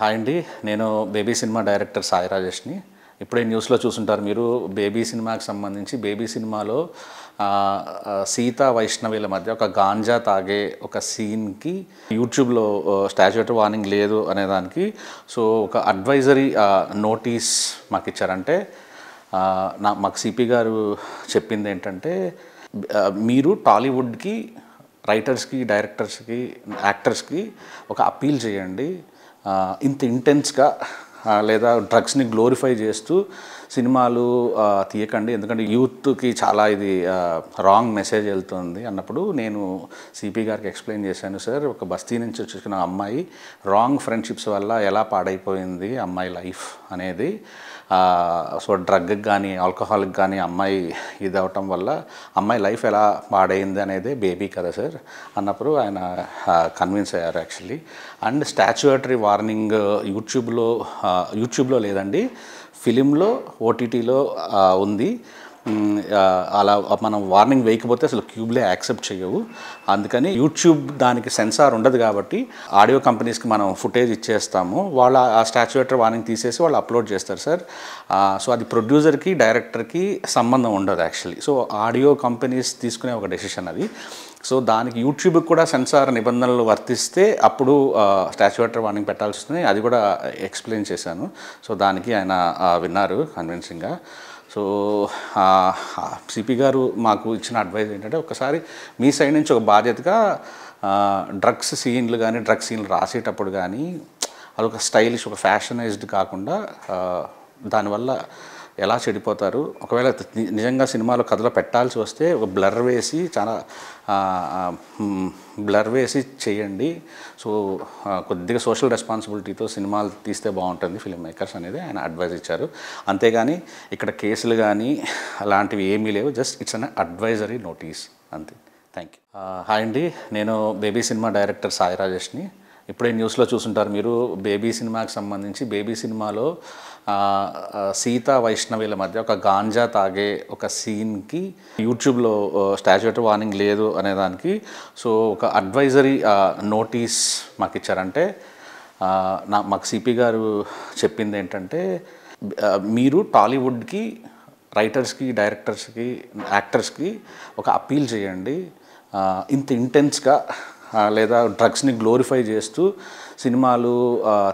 high अंडी नेनु baby cinema director Sai Rajesh नि इपड़े न्यूज़ लो चूसुंटारु मीरू बेबी सिनेमा की संबंधिंची बेबी सिनेमालो सीता वैष्णवील मध्य ओक गांजा तागे ओक सीन की यूट्यूब लो स्टाट्यूटरी वार्निंग लेदु अने दानिकी सो ओक अडवैजरी नोटिस माकु इच्चारंटे माकु सीपी गारु चेप्पिंदि एंटंटे मीरू टालीवुड की राइटर्स की डायरेक्टर्स की एक्टर्स की ओक अपील चेयंडी ఇంత ఇంటెన్స్ గా లేదా డ్రగ్స్ ని గ్లోరిఫై చేస్తూ సినిమాలు తీయకండి ఎందుకంటే యూత్ కి చాలా ఇది రాంగ్ మెసేజ్ వెళ్తుంది అన్నప్పుడు నేను సిపి గారికి ఎక్స్‌ప్లెయిన్ చేశాను సార్ ఒక బస్తీ నుంచి వచ్చేసిన అమ్మాయి రాంగ్ ఫ్రెండ్షిప్స్ వల్ల ఎలా పాడైపోయింది అమ్మాయి లైఫ్ అనేది సో డ్రగ్ గాని ఆల్కహాల్ గాని అమ్మాయి ఇది అవటం వల్ల అమ్మాయి లైఫ్ ఎలా పాడైంది అనేది బేబీ కదా సార్ అన్నప్పుడు ఆయన కన్విన్స్ అయ్యారు యాక్చువల్లీ అండ్ స్టాట్యూటరీ వార్నింగ్ యూట్యూబ్లో లేదండి ఫిలింలో ఓటీటీలో ఉంది అలా మనం వార్నింగ్ వేయకపోతే అసలు క్యూబ్లే యాక్సెప్ట్ చేయవు అందుకని యూట్యూబ్ దానికి సెన్సార్ ఉండదు కాబట్టి ఆడియో కంపెనీస్కి మనం ఫుటేజ్ ఇచ్చేస్తాము వాళ్ళు ఆ స్టాట్యూటరీ వార్నింగ్ తీసేసి వాళ్ళు అప్లోడ్ చేస్తారు సార్ సో అది ప్రొడ్యూసర్కి డైరెక్టర్కి సంబంధం ఉండదు యాక్చువల్లీ సో ఆడియో కంపెనీస్ తీసుకునే ఒక డెసిషన్ అది సో దానికి యూట్యూబ్కి కూడా సెన్సార్ నిబంధనలు వర్తిస్తే అప్పుడు స్టాట్యూటరీ వార్నింగ్ పెట్టాల్సి వస్తుంది అది కూడా ఎక్స్ప్లెయిన్ చేశాను సో దానికి ఆయన విన్నారు కన్విన్సింగ్గా సో సిపి గారు మాకు ఇచ్చిన అడ్వైజ్ ఏంటంటే ఒకసారి మీ సైడ్ నుంచి ఒక బాధ్యతగా డ్రగ్స్ సీన్లు కానీ డ్రగ్స్ సీన్లు రాసేటప్పుడు కానీ అదొక స్టైలిష్ ఒక ఫ్యాషనైజ్డ్ కాకుండా దానివల్ల ఎలా చెడిపోతారు ఒకవేళ నిజంగా సినిమాలో కథలో పెట్టాల్సి వస్తే ఒక బ్లర్ వేసి చాలా బ్లర్ వేసి చేయండి సో కొద్దిగా సోషల్ రెస్పాన్సిబిలిటీతో సినిమాలు తీస్తే బాగుంటుంది ఫిల్మ్ మేకర్స్ అనేది ఆయన అడ్వైజ్ ఇచ్చారు అంతేగాని ఇక్కడ కేసులు కానీ అలాంటివి ఏమీ లేవు just it's an advisory notice అంతే థ్యాంక్ యూ హాయ్ అండి నేను baby cinema director Sai Rajesh ని ఇప్పుడే న్యూస్లో చూసుంటారు మీరు బేబీ సినిమాకి సంబంధించి బేబీ సినిమాలో సీతా వైష్ణవిల మధ్య ఒక గాంజా తాగే ఒక సీన్కి యూట్యూబ్లో స్టాట్యూటరీ వార్నింగ్ లేదు అనే దానికి సో ఒక అడ్వైజరీ నోటీస్ మాకు ఇచ్చారంటే మాకు సిపి గారు చెప్పింది ఏంటంటే మీరు టాలీవుడ్కి రైటర్స్కి డైరెక్టర్స్కి యాక్టర్స్కి ఒక అపీల్ చేయండి ఇంత ఇంటెన్స్గా లేదా డ్రగ్స్ ని గ్లోరిఫై చేస్తూ సినిమాలు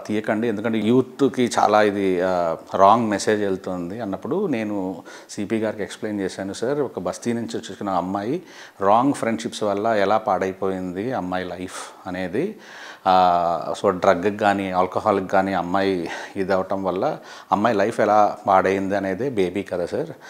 తీయకండి ఎందుకంటే యూత్ కి చాలా ఇది రాంగ్ మెసేజ్ వెళ్తుంది అన్నప్పుడు నేను సిపి గారికి ఎక్స్‌ప్లెయిన్ చేశాను సార్ ఒక బస్తీ నుంచి వచ్చేసిన అమ్మాయి రాంగ్ ఫ్రెండ్షిప్స్ వల్ల ఎలా పాడైపోయింది అమ్మాయి లైఫ్ అనేది సో డ్రగ్ గాని ఆల్కహాల్ గాని అమ్మాయి ఇది అవటం వల్ల అమ్మాయి లైఫ్ ఎలా పాడైంది అనేది బేబీ కదా సార్